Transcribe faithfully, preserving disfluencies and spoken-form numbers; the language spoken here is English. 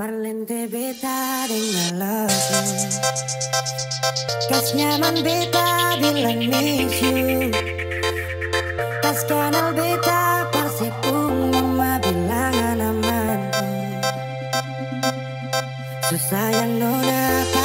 Parlente beta dengan love you, kas nyaman beta bilang miss you, kas kenal beta persipung mama bilangan aman. Susah yang nona.